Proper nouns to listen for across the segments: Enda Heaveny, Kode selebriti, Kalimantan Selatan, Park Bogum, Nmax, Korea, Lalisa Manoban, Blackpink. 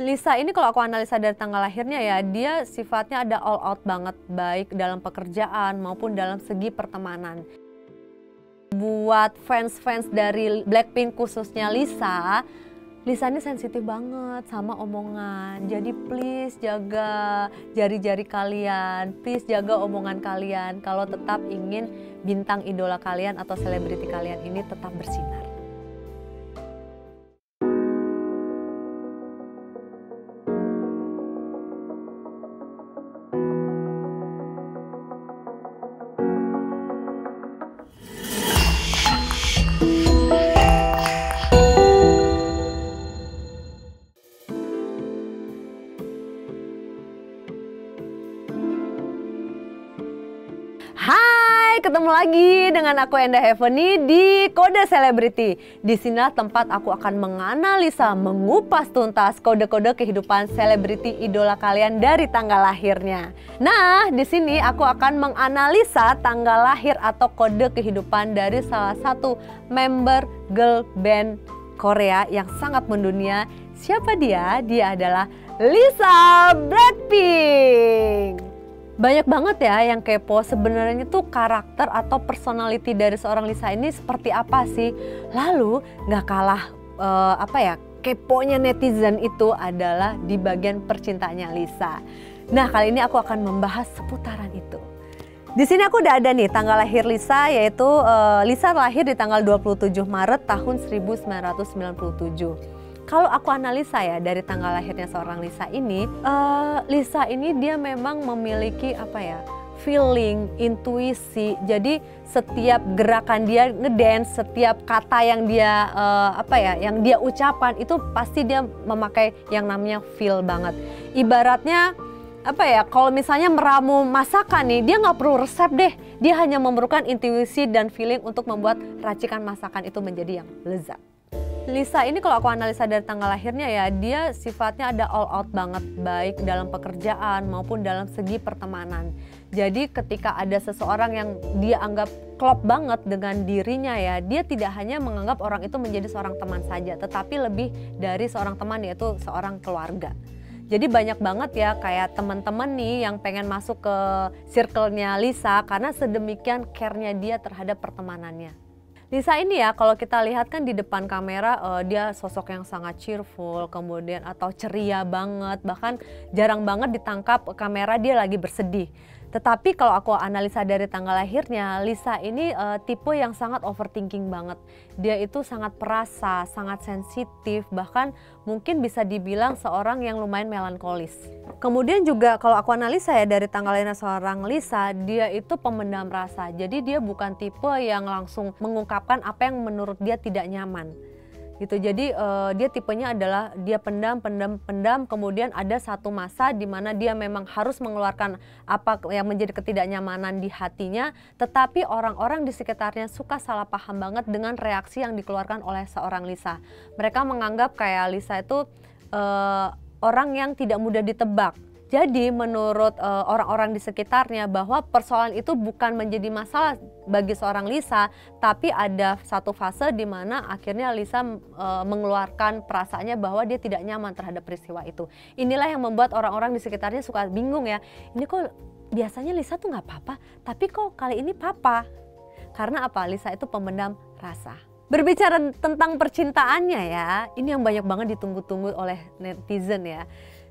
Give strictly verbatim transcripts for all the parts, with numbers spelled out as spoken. Lisa ini kalau aku analisa dari tanggal lahirnya ya, dia sifatnya ada all out banget, baik dalam pekerjaan maupun dalam segi pertemanan. Buat fans-fans dari Blackpink khususnya Lisa, Lisa ini sensitif banget sama omongan, jadi please jaga jari-jari kalian, please jaga omongan kalian kalau tetap ingin bintang idola kalian atau selebriti kalian ini tetap bersinar. Ketemu lagi dengan aku Enda Heaveny di Kode Selebriti. Di sinilah tempat aku akan menganalisa, mengupas tuntas kode-kode kehidupan selebriti idola kalian dari tanggal lahirnya. Nah, di sini aku akan menganalisa tanggal lahir atau kode kehidupan dari salah satu member girl band Korea yang sangat mendunia. Siapa dia? Dia adalah Lisa Blackpink. Banyak banget ya yang kepo sebenarnya tuh karakter atau personality dari seorang Lisa ini seperti apa sih. Lalu nggak kalah uh, apa ya keponya netizen itu adalah di bagian percintaannya Lisa. Nah, kali ini aku akan membahas seputaran itu. Di sini aku udah ada nih tanggal lahir Lisa, yaitu uh, Lisa lahir di tanggal dua puluh tujuh Maret tahun seribu sembilan ratus sembilan puluh tujuh. Kalau aku analisa ya dari tanggal lahirnya seorang Lisa ini, uh, Lisa ini dia memang memiliki apa ya, feeling, intuisi. Jadi setiap gerakan dia ngedance, setiap kata yang dia uh, apa ya, yang dia ucapan itu pasti dia memakai yang namanya feel banget. Ibaratnya apa ya, kalau misalnya meramu masakan nih, dia nggak perlu resep deh. Dia hanya memerlukan intuisi dan feeling untuk membuat racikan masakan itu menjadi yang lezat. Lisa ini kalau aku analisa dari tanggal lahirnya ya, dia sifatnya ada all out banget, baik dalam pekerjaan maupun dalam segi pertemanan. Jadi ketika ada seseorang yang dia anggap klop banget dengan dirinya ya, dia tidak hanya menganggap orang itu menjadi seorang teman saja, tetapi lebih dari seorang teman, yaitu seorang keluarga. Jadi banyak banget ya kayak teman-teman nih yang pengen masuk ke circle-nya Lisa karena sedemikian care-nya dia terhadap pertemanannya. Lisa ini ya kalau kita lihat kan di depan kamera uh, dia sosok yang sangat cheerful, kemudian atau ceria banget, bahkan jarang banget ditangkap kamera dia lagi bersedih. Tetapi kalau aku analisa dari tanggal lahirnya, Lisa ini uh, tipe yang sangat overthinking banget. Dia itu sangat perasa, sangat sensitif, bahkan mungkin bisa dibilang seorang yang lumayan melankolis. Kemudian juga kalau aku analisa ya dari tanggal lahirnya seorang Lisa, dia itu pemendam rasa. Jadi dia bukan tipe yang langsung mengungkap apa yang menurut dia tidak nyaman gitu. Jadi uh, dia tipenya adalah dia pendam, pendam, pendam, kemudian ada satu masa di mana dia memang harus mengeluarkan apa yang menjadi ketidaknyamanan di hatinya, tetapi orang-orang di sekitarnya suka salah paham banget dengan reaksi yang dikeluarkan oleh seorang Lisa. Mereka menganggap kayak Lisa itu uh, orang yang tidak mudah ditebak. Jadi menurut orang-orang uh, di sekitarnya bahwa persoalan itu bukan menjadi masalah bagi seorang Lisa, tapi ada satu fase di mana akhirnya Lisa uh, mengeluarkan perasaannya bahwa dia tidak nyaman terhadap peristiwa itu. Inilah yang membuat orang-orang di sekitarnya suka bingung ya. Ini kok biasanya Lisa tuh nggak apa-apa, tapi kok kali ini papa? Karena apa? Lisa itu pemendam rasa. Berbicara tentang percintaannya ya, ini yang banyak banget ditunggu-tunggu oleh netizen ya.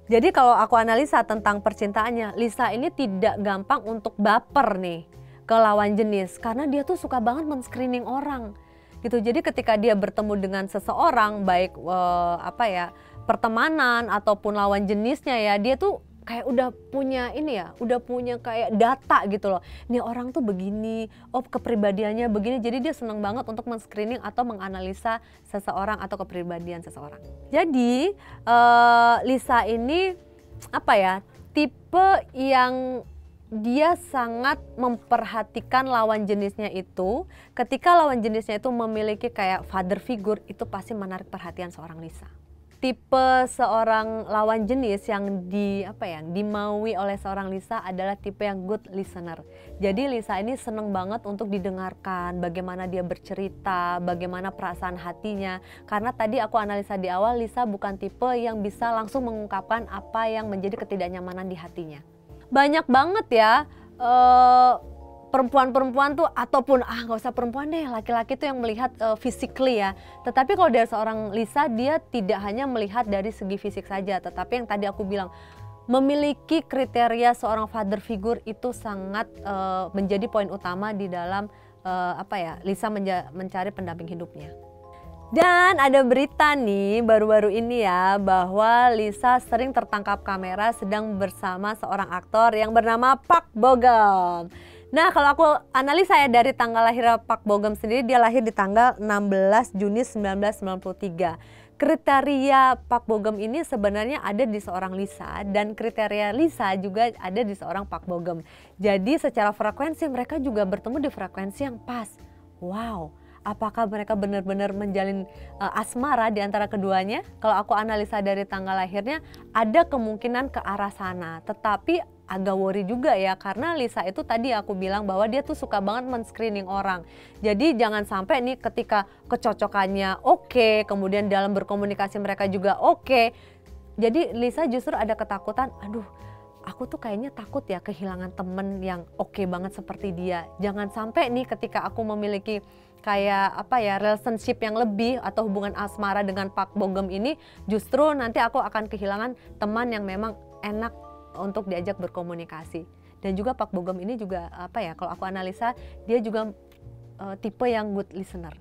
Jadi kalau aku analisa tentang percintaannya, Lisa ini tidak gampang untuk baper nih ke lawan jenis. Karena dia tuh suka banget men-screening orang gitu. Jadi ketika dia bertemu dengan seseorang, baik eh, apa ya, pertemanan ataupun lawan jenisnya ya, dia tuh kayak udah punya ini ya, udah punya kayak data gitu loh. Nih orang tuh begini, oh kepribadiannya begini. Jadi dia seneng banget untuk men-screening atau menganalisa seseorang atau kepribadian seseorang. Jadi uh, Lisa ini apa ya, tipe yang dia sangat memperhatikan lawan jenisnya itu. Ketika lawan jenisnya itu memiliki kayak father figure, itu pasti menarik perhatian seorang Lisa. tipe seorang lawan jenis yang di apa ya, dimaui oleh seorang Lisa adalah tipe yang good listener. Jadi Lisa ini seneng banget untuk didengarkan, bagaimana dia bercerita, bagaimana perasaan hatinya. Karena tadi aku analisa di awal, Lisa bukan tipe yang bisa langsung mengungkapkan apa yang menjadi ketidaknyamanan di hatinya. Banyak banget ya uh, perempuan-perempuan tuh ataupun ah nggak usah perempuan deh, laki-laki tuh yang melihat uh, physically ya. Tetapi kalau dari seorang Lisa, dia tidak hanya melihat dari segi fisik saja, tetapi yang tadi aku bilang memiliki kriteria seorang father figure itu sangat uh, menjadi poin utama di dalam uh, apa ya, Lisa mencari pendamping hidupnya. Dan ada berita nih baru-baru ini ya, bahwa Lisa sering tertangkap kamera sedang bersama seorang aktor yang bernama Park Bogum. Nah, kalau aku analisa ya dari tanggal lahir Park Bogum sendiri, dia lahir di tanggal enam belas Juni seribu sembilan ratus sembilan puluh tiga. Kriteria Park Bogum ini sebenarnya ada di seorang Lisa, dan kriteria Lisa juga ada di seorang Park Bogum. Jadi secara frekuensi mereka juga bertemu di frekuensi yang pas. Wow, apakah mereka benar-benar menjalin uh, asmara di antara keduanya? Kalau aku analisa dari tanggal lahirnya, ada kemungkinan ke arah sana. Tetapi agak worry juga ya, karena Lisa itu tadi aku bilang bahwa dia tuh suka banget men-screening orang. Jadi jangan sampai nih ketika kecocokannya oke, kemudian dalam berkomunikasi mereka juga oke. Jadi Lisa justru ada ketakutan, aduh aku tuh kayaknya takut ya kehilangan temen yang oke banget seperti dia. Jangan sampai nih ketika aku memiliki kayak apa ya, relationship yang lebih atau hubungan asmara dengan Park Bogum ini, justru nanti aku akan kehilangan teman yang memang enak untuk diajak berkomunikasi. Dan juga Park Bogum ini juga apa ya, kalau aku analisa dia juga uh, tipe yang good listener.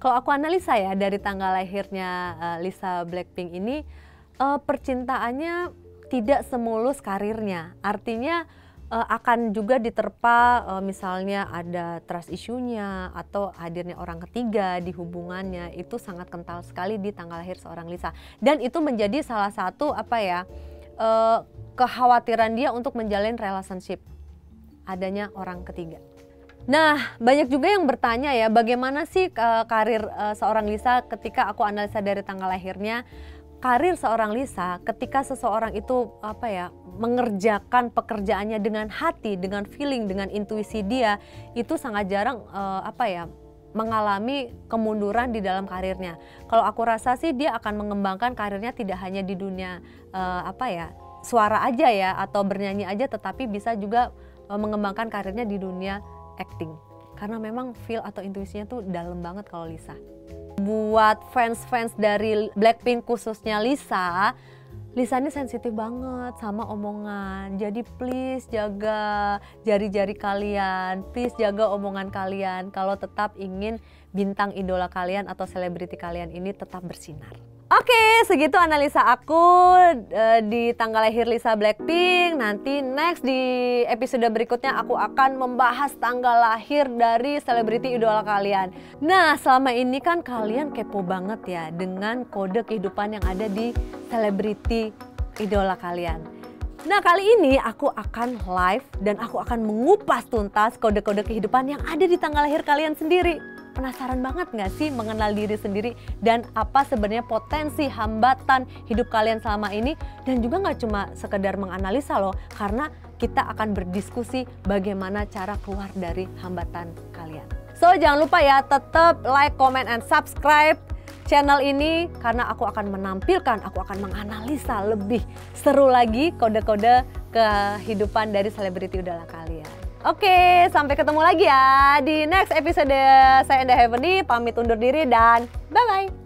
Kalau aku analisa ya dari tanggal lahirnya uh, Lisa Blackpink ini, uh, percintaannya tidak semulus karirnya. Artinya uh, akan juga diterpa uh, misalnya ada trust issue-nya atau hadirnya orang ketiga di hubungannya. Itu sangat kental sekali di tanggal lahir seorang Lisa, dan itu menjadi salah satu apa ya, Uh, kekhawatiran dia untuk menjalin relationship, adanya orang ketiga. Nah, banyak juga yang bertanya ya, bagaimana sih uh, karir uh, seorang Lisa ketika aku analisa dari tanggal lahirnya. Karir seorang Lisa ketika seseorang itu apa ya, mengerjakan pekerjaannya dengan hati, dengan feeling, dengan intuisi dia, itu sangat jarang uh, apa ya, mengalami kemunduran di dalam karirnya. Kalau aku rasa sih dia akan mengembangkan karirnya tidak hanya di dunia uh, apa ya, suara aja ya atau bernyanyi aja, tetapi bisa juga uh, mengembangkan karirnya di dunia acting. Karena memang feel atau intuisinya tuh dalam banget kalau Lisa. Buat fans-fans dari Blackpink khususnya Lisa, Lisa ini sensitif banget sama omongan. Jadi please jaga jari-jari kalian, please jaga omongan kalian kalau tetap ingin bintang idola kalian atau selebriti kalian ini tetap bersinar. Oke, segitu analisa aku uh, di tanggal lahir Lisa Blackpink. Nanti next di episode berikutnya aku akan membahas tanggal lahir dari selebriti idola kalian. Nah, selama ini kan kalian kepo banget ya dengan kode kehidupan yang ada di selebriti idola kalian. Nah, kali ini aku akan live dan aku akan mengupas tuntas kode-kode kehidupan yang ada di tanggal lahir kalian sendiri. Penasaran banget nggak sih mengenal diri sendiri dan apa sebenarnya potensi hambatan hidup kalian selama ini? Dan juga nggak cuma sekedar menganalisa loh, karena kita akan berdiskusi bagaimana cara keluar dari hambatan kalian. So, jangan lupa ya tetap like, comment, and subscribe channel ini, karena aku akan menampilkan, aku akan menganalisa lebih seru lagi kode-kode kehidupan dari selebriti idola kalian. Oke, sampai ketemu lagi ya di next episode. Saya Enda Heaveny, pamit undur diri dan bye-bye.